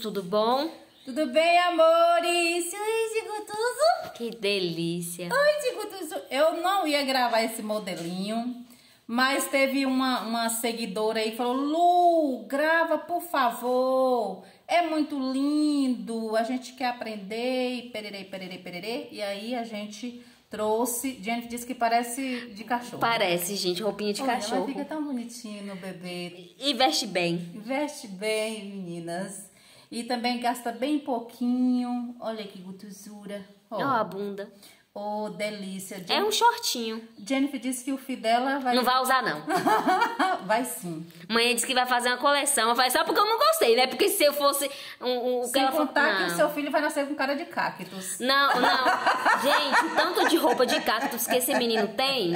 Tudo bom? Tudo bem, amores? Oi, de gutuso. Que delícia. Oi, de gutuso. Eu não ia gravar esse modelinho, mas teve uma seguidora aí que falou: Lu, grava, por favor. É muito lindo. A gente quer aprender. Pererê, pererê, pererê. E aí a gente trouxe. Jennifer disse que parece de cachorro. Parece, gente, roupinha de cachorro. Ela fica tão bonitinha no bebê. E veste bem. Veste bem, meninas. E também gasta bem pouquinho. Olha que gostosura. Ó, a bunda. Oh, delícia. Jennifer... É um shortinho. Jennifer disse que o filho dela vai... Não vai usar, não. Vai sim. Mãe disse que vai fazer uma coleção. Eu falei, só porque eu não gostei, né? Porque se eu fosse... Sem contar que o seu filho vai nascer com cara de cactus. Não, não. Gente, tanto de roupa de cactus que esse menino tem.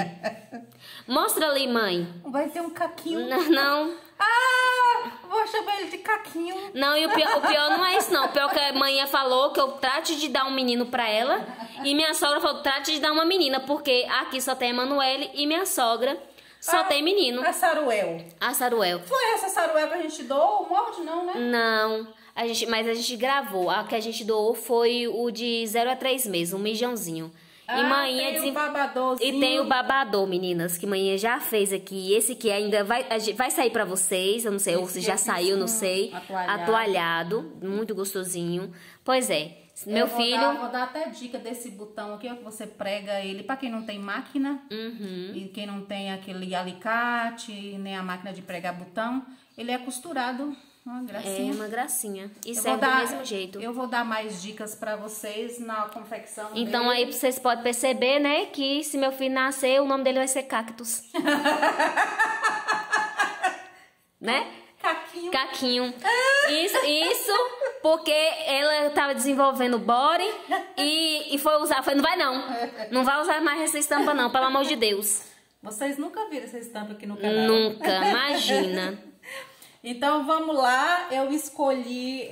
Mostra ali, mãe. Vai ter um caquinho. Não, não. Ah, vou chamar ele de caquinho. Não, e o pior não é isso, não. O pior que a mãe falou que eu trate de dar um menino pra ela. E minha sogra falou, trate de dar uma menina. Porque aqui só tem a Emanuele e minha sogra só tem menino. A Saruel. A Saruel. Foi essa Saruel que a gente doou? O molde não, né? Não. Mas a gente gravou. A que a gente doou foi o de 0 a 3 meses, um mijãozinho. E manhinha tem e tem o babador, meninas, que manhinha já fez aqui. Esse que ainda vai sair pra vocês, eu não sei, ou se já saiu, não sei. Atualhado, muito gostosinho. Pois é, meu filho... Vou dar até dica desse botão aqui, ó, que você prega ele pra quem não tem máquina. Uhum. E quem não tem aquele alicate, nem a máquina de pregar botão, ele é costurado. Uma gracinha. É uma gracinha. E serve do mesmo jeito. Eu vou dar mais dicas pra vocês na confecção então dele. Aí vocês podem perceber, né, que se meu filho nascer, o nome dele vai ser Cactus. Né? Caquinho. Caquinho. Isso porque ela tava desenvolvendo o body e foi usar. Falei, não vai não. Não vai usar mais essa estampa não, pelo amor de Deus. Vocês nunca viram essa estampa aqui no canal? Nunca, imagina. Então, vamos lá. Eu escolhi...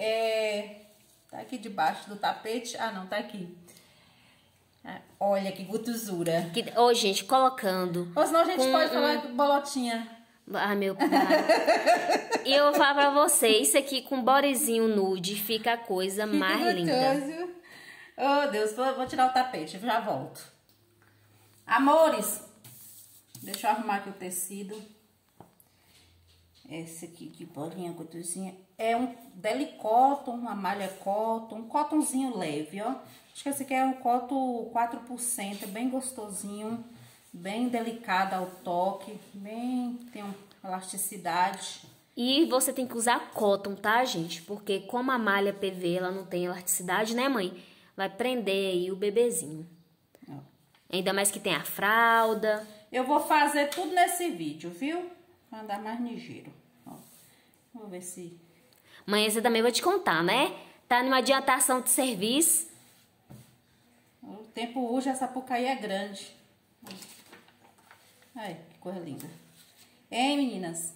Tá aqui debaixo do tapete. Ah, não. Tá aqui. Olha que gostosura. Ô, gente, colocando. Ou senão a gente pode falar de bolotinha. Ah, meu pai. E eu vou falar pra você. Isso aqui com bodezinho nude fica a coisa mais linda. Oh, Deus. Vou tirar o tapete. Já volto. Amores. Deixa eu arrumar aqui o tecido. Esse aqui, que bolinha, gostosinha. É um deli cotton, uma malha cotton, um cottonzinho leve, ó. Acho que esse aqui é um cotton 4%, é bem gostosinho, bem delicado ao toque, bem, tem uma elasticidade. E você tem que usar cotton, tá, gente? Porque como a malha PV, ela não tem elasticidade, né, mãe? Vai prender aí o bebezinho. Ó. Ainda mais que tem a fralda. Eu vou fazer tudo nesse vídeo, viu? Pra andar mais ligeiro. Ó. Vamos ver se... Mãe, você também vai te contar, né? Tá numa adiantação de serviço. O tempo hoje, essa pucaí é grande. Aí, que coisa linda. Hein, meninas?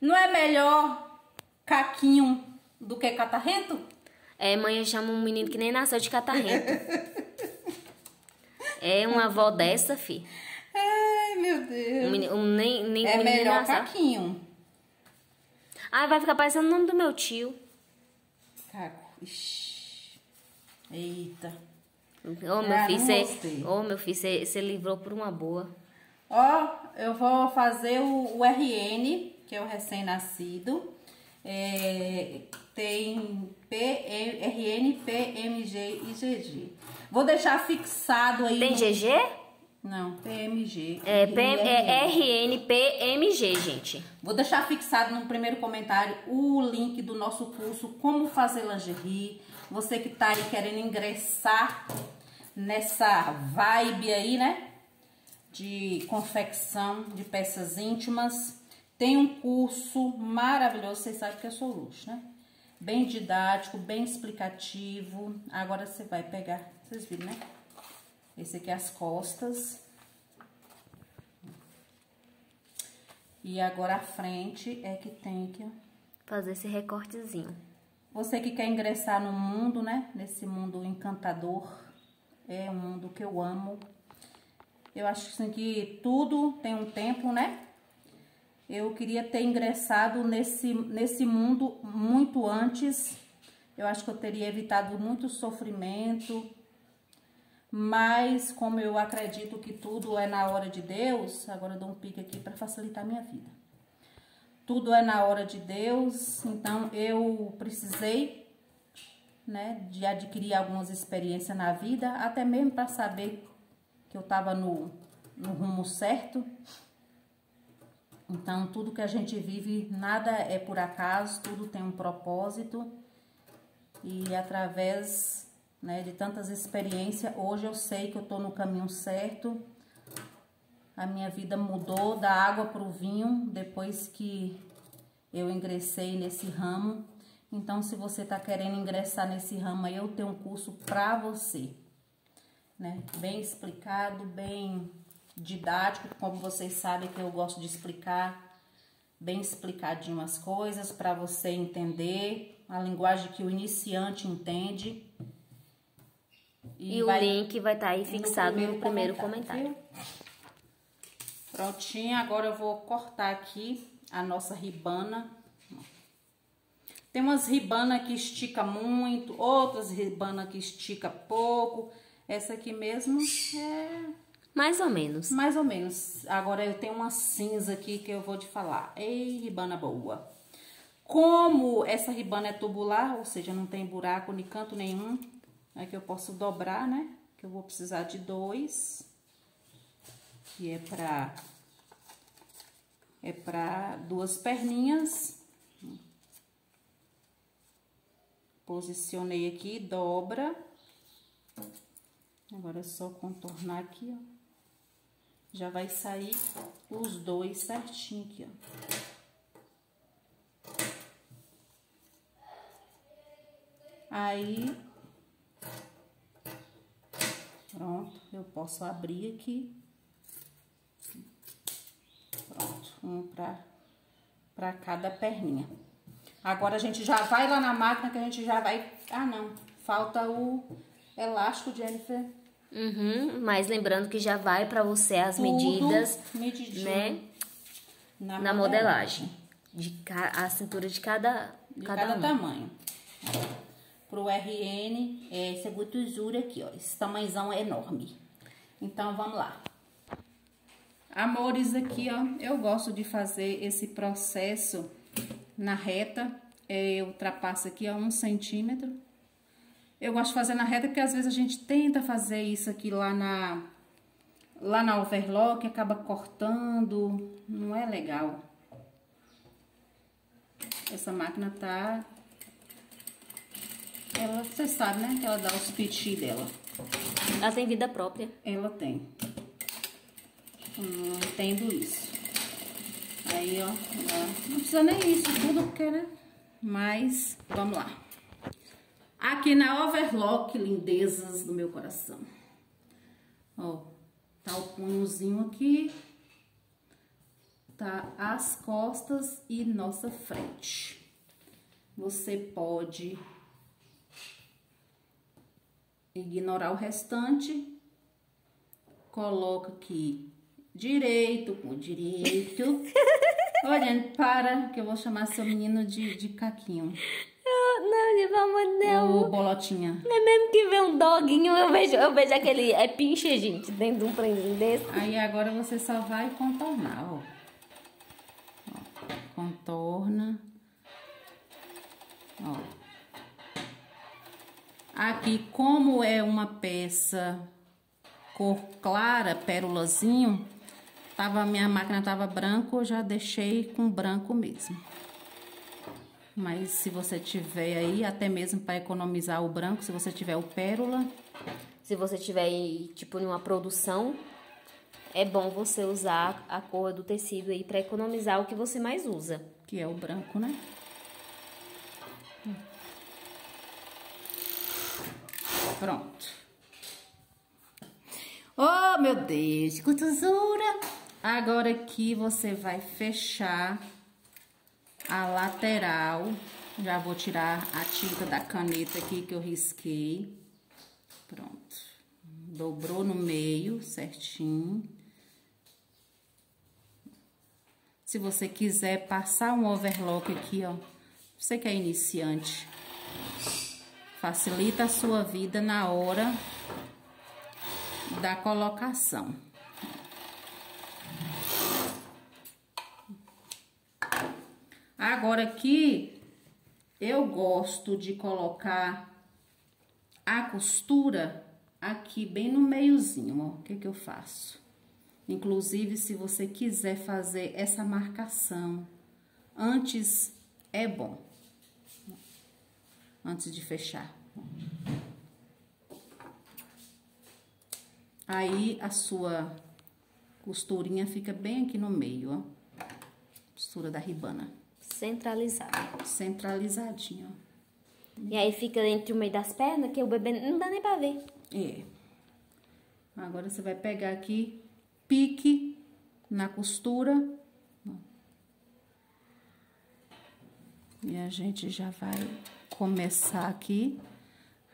Não é melhor caquinho do que catarrento? É, mãe, eu chamo um menino que nem nasceu de catarrento. É uma avó dessa, fi. Ai, meu Deus. Nem é melhor caquinho. Ai, vai ficar parecendo o nome do meu tio. Caco. Ixi. Eita. Ô, meu filho, você... Ô, meu filho, você livrou por uma boa. Ó, eu vou fazer o RN, que é o recém-nascido. Tem RN, PMG e GG. Vou deixar fixado aí... Tem GG? Não, PMG. É RNPMG, gente. Vou deixar fixado no primeiro comentário o link do nosso curso Como Fazer Lingerie. Você que tá aí querendo ingressar nessa vibe aí, né? De confecção de peças íntimas. Tem um curso maravilhoso, vocês sabem que eu sou luxo, né? Bem didático, bem explicativo. Agora você vai pegar, vocês viram, né? Esse aqui é as costas. E agora a frente é que tem que fazer esse recortezinho. Você que quer ingressar no mundo, né? Nesse mundo encantador. É um mundo que eu amo. Eu acho assim, que tudo tem um tempo, né? Eu queria ter ingressado nesse mundo muito antes. Eu acho que eu teria evitado muito sofrimento. Mas, como eu acredito que tudo é na hora de Deus... Agora eu dou um pique aqui para facilitar a minha vida. Tudo é na hora de Deus. Então, eu precisei, né, de adquirir algumas experiências na vida. Até mesmo para saber que eu estava no rumo certo. Então, tudo que a gente vive, nada é por acaso. Tudo tem um propósito. E através... né, de tantas experiências, hoje eu sei que eu tô no caminho certo. A minha vida mudou da água pro vinho, depois que eu ingressei nesse ramo. Então, se você tá querendo ingressar nesse ramo aí, eu tenho um curso pra você. Né? Bem explicado, bem didático, como vocês sabem que eu gosto de explicar. Bem explicadinho as coisas, pra você entender. A linguagem que o iniciante entende. E o link vai estar aí fixado no primeiro comentário. Prontinho, agora eu vou cortar aqui a nossa ribana. Tem umas ribanas que estica muito, outras ribanas que estica pouco. Essa aqui mesmo é... mais ou menos. Mais ou menos. Agora eu tenho uma cinza aqui que eu vou te falar. Ei, ribana boa. Como essa ribana é tubular, ou seja, não tem buraco nem canto nenhum... é que eu posso dobrar, né? Que eu vou precisar de 2. Que é pra 2 perninhas. Posicionei aqui, dobra. Agora é só contornar aqui, ó. Já vai sair os 2 certinho aqui, ó. Aí... pronto, eu posso abrir aqui. Pronto, um pra cada perninha. Agora a gente já vai lá na máquina que a gente já vai... ah, não, falta o elástico, Jennifer. Uhum, mas lembrando que já vai pra você as tudo medidas, né? Na modelagem. A cintura de cada tamanho. Pro RN, essa gotosura aqui, ó. Esse tamanhozão é enorme. Então, vamos lá. Amores, aqui, ó, eu gosto de fazer esse processo na reta. Eu trapaço aqui, ó, 1 cm. Eu gosto de fazer na reta porque, às vezes, a gente tenta fazer isso aqui lá na overlock, acaba cortando. Não é legal. Essa máquina tá... ela, você sabe, né? Que ela dá os piti dela. Ela tem vida própria. Ela tem. Entendo isso. Aí, ó. Não precisa nem isso tudo, porque, né? Mas, vamos lá. Aqui na overlock, lindezas do meu coração. Ó, tá o punhozinho aqui. Tá as costas e nossa frente. Você pode... ignorar o restante, coloca aqui direito com direito, olhando para, que eu vou chamar seu menino de caquinho. Não, pelo amor de Deus. Ô, bolotinha. Não é mesmo que vê um doguinho, eu vejo aquele, é pinche, gente, dentro de um prendinho desse. Aí agora você só vai contornar, ó. Ó, contorna. Ó. Aqui, como é uma peça cor clara, pérolazinho, minha máquina tava branca, eu já deixei com branco mesmo. Mas se você tiver aí, até mesmo para economizar o branco, se você tiver o pérola... se você tiver aí, tipo, numa produção, é bom você usar a cor do tecido aí para economizar o que você mais usa. Que é o branco, né? Pronto. Oh, meu Deus, com tesoura. Agora aqui você vai fechar a lateral. Já vou tirar a tinta da caneta aqui que eu risquei. Pronto. Dobrou no meio, certinho. Se você quiser passar um overlock aqui, ó. Você que é iniciante, facilita a sua vida na hora da colocação. Agora aqui, eu gosto de colocar a costura aqui bem no meiozinho, ó. O que que eu faço? Inclusive, se você quiser fazer essa marcação antes, é bom. Antes de fechar. Aí, a sua costurinha fica bem aqui no meio, ó. Costura da ribana. Centralizada. Centralizadinha, ó. E aí, fica entre o meio das pernas, que o bebê não dá nem pra ver. É. Agora, você vai pegar aqui, pique na costura. E a gente já vai começar aqui.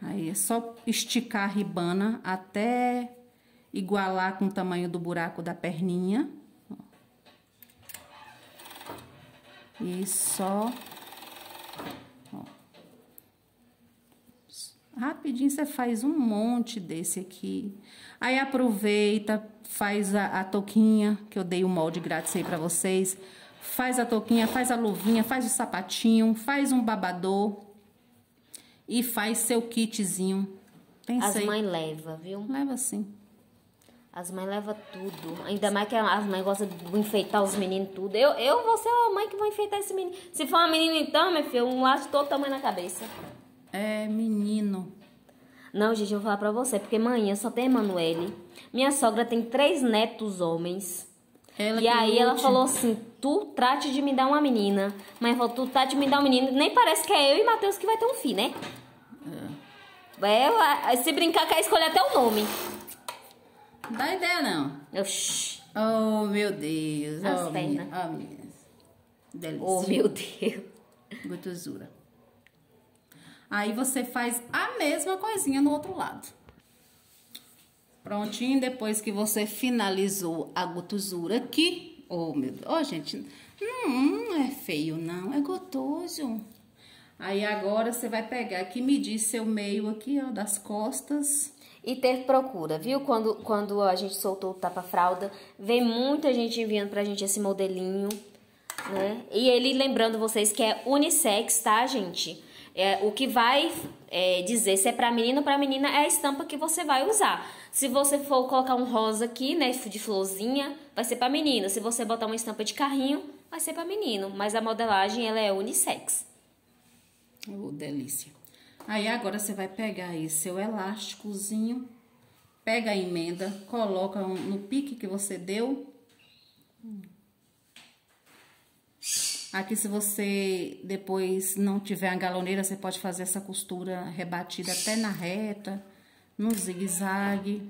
Aí é só esticar a ribana até igualar com o tamanho do buraco da perninha. E só... Ó. Rapidinho você faz um monte desse aqui. Aí aproveita, faz a touquinha, que eu dei o molde grátis aí pra vocês. Faz a touquinha, faz a luvinha, faz o sapatinho, faz um babador e faz seu kitzinho. Pensei. As mães levam, viu? Leva sim. As mães levam tudo. Ainda mais que as mães gostam de enfeitar os meninos tudo. Eu vou ser a mãe que vou enfeitar esse menino. Se for uma menina então, meu filho, um laço todo tamanho na cabeça. É, menino. Não, gente, eu vou falar pra você, porque manhã só tem Emanuele. Minha sogra tem 3 netos homens. Ela e aí ela falou assim, tu trate de me dar uma menina. Mas falou, tu trate de me dar um menino. Nem parece que é eu e Matheus que vai ter um filho, né? É. Se brincar, quer escolher até o nome. Não dá ideia, não. Oxi. Oh, meu Deus. As pernas. Oh, minha. Delícia. Oh, meu Deus. Gostosura. Aí você faz a mesma coisinha no outro lado. Prontinho, depois que você finalizou a gotosura aqui. Oh, meu Deus. Oh, gente. Não é feio, não. É gotoso. Aí, agora, você vai pegar aqui, medir seu meio aqui, ó, das costas. E teve procura, viu? Quando a gente soltou o tapa-fralda, vem muita gente enviando pra gente esse modelinho, né? E ele, lembrando vocês que é unissex, tá, gente? É, o que vai dizer se é pra menino ou pra menina é a estampa que você vai usar. Se você for colocar um rosa aqui, né, de florzinha, vai ser pra menino. Se você botar uma estampa de carrinho, vai ser pra menino. Mas a modelagem, ela é unissex. Oh, delícia. Aí agora você vai pegar aí seu elásticozinho, pega a emenda, coloca no pique que você deu. Aqui, se você depois não tiver a galoneira, você pode fazer essa costura rebatida até na reta, no zigue-zague.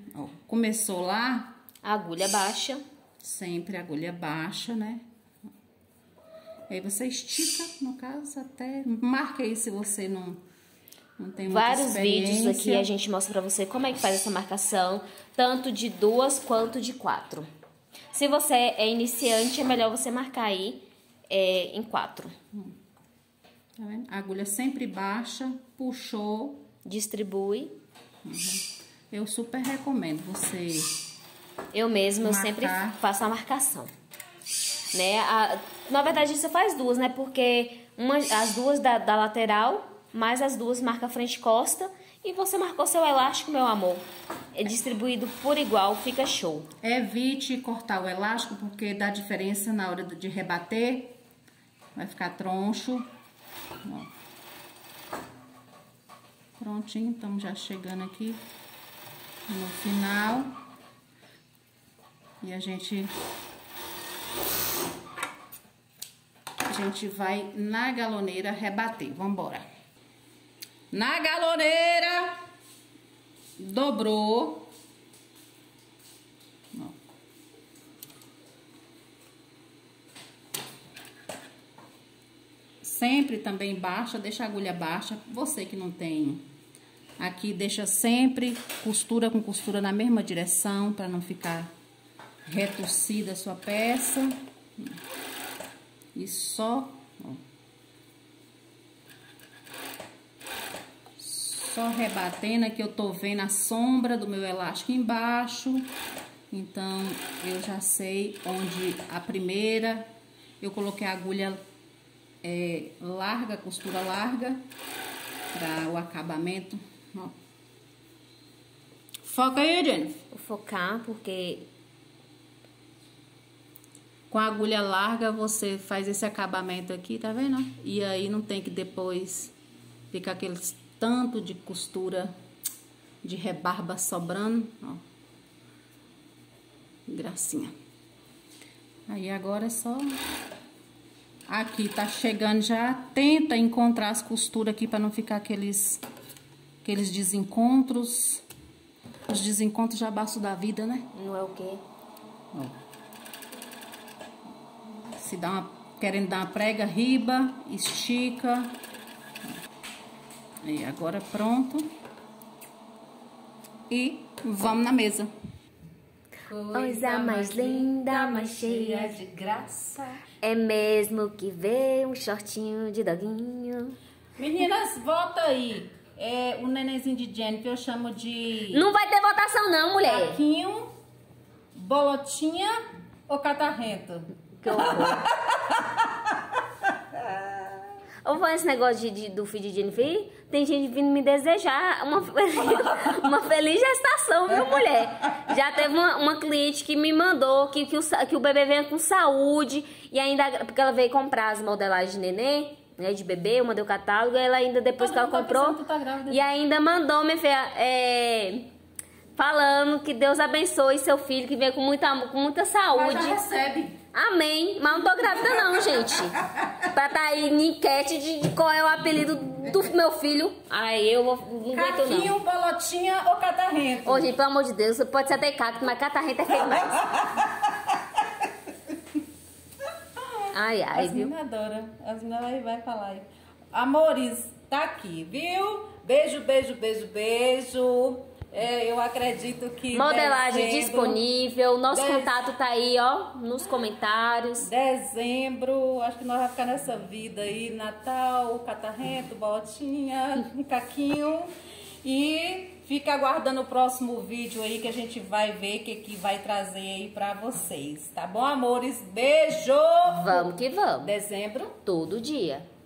Começou lá. Agulha baixa. Sempre agulha baixa, né? Aí você estica, no caso, até... Marca aí se você não tem muita experiência. Vários vídeos aqui a gente mostra pra você como é que faz essa marcação, tanto de 2 quanto de 4. Se você é iniciante, é melhor você marcar aí. É, em 4. Tá vendo? A agulha sempre baixa, puxou, distribui. Uhum. Eu super recomendo você. Eu mesma, marcar. Eu sempre faço a marcação, né? Na verdade, você faz duas, né? Porque as duas da lateral, mais as duas marca frente e costa. E você marcou seu elástico, meu amor. É distribuído por igual, fica show. Evite cortar o elástico, porque dá diferença na hora de rebater. Vai ficar troncho. Ó. Prontinho, estamos já chegando aqui no final. E a gente vai na galoneira rebater. Vamos embora. Na galoneira, dobrou, sempre também baixa, deixa a agulha baixa. Você que não tem aqui, deixa sempre costura com costura na mesma direção, para não ficar retorcida a sua peça. E só, ó, só rebatendo. Aqui eu tô vendo a sombra do meu elástico embaixo, então eu já sei onde a primeira eu coloquei a agulha larga, costura larga, para o acabamento. Ó. Foca aí, Jennifer. Vou focar, porque com a agulha larga você faz esse acabamento aqui, tá vendo? E aí não tem que depois ficar aqueles tanto de costura de rebarba sobrando, ó. Gracinha. Aí agora é só... Aqui tá chegando já, tenta encontrar as costuras aqui para não ficar aqueles desencontros. Os desencontros já basta da vida, né? Não é o quê? Ó. Se dá uma, querendo dar uma prega, riba, estica. E agora pronto. E vamos na mesa. Coisa mais linda, mais cheia de graça. É mesmo que vê um shortinho de doguinho. Meninas, volta aí. É, o nenenzinho de Jennifer eu chamo de... Não vai ter votação não, mulher. Taquinho, bolotinha ou catarrento? Que eu vou esse negócio do filho de Jennifer. Tem gente vindo me desejar uma feliz gestação, viu, mulher? Já teve uma cliente que me mandou que o bebê venha com saúde. E ainda, porque ela veio comprar as modelagens de neném, né, de bebê, eu mandei o catálogo. E ela ainda, depois que ela comprou, e ainda mandou, minha filha, falando que Deus abençoe seu filho, que venha com muita saúde. Mas já recebe. Amém, mas não tô grávida não, gente. Pra tá aí em enquete de qual é o apelido do meu filho. Aí eu vou... Caquinho, bolotinha ou catarrento? Ô, gente, pelo amor de Deus, você pode ser até cacto, mas catarrento é feio mais. Ai, ai, as viu? As meninas adoram, as meninas vai falar aí. Amores, tá aqui, viu? Beijo, beijo, beijo, beijo. É, eu acredito que... Modelagem dezembro, disponível. Nosso contato tá aí, ó, nos comentários. Dezembro, acho que nós vamos ficar nessa vida aí. Natal, catarrento, botinha, caquinho. E fica aguardando o próximo vídeo aí, que a gente vai ver o que vai trazer aí pra vocês. Tá bom, amores? Beijo! Vamos que vamos. Dezembro. Todo dia.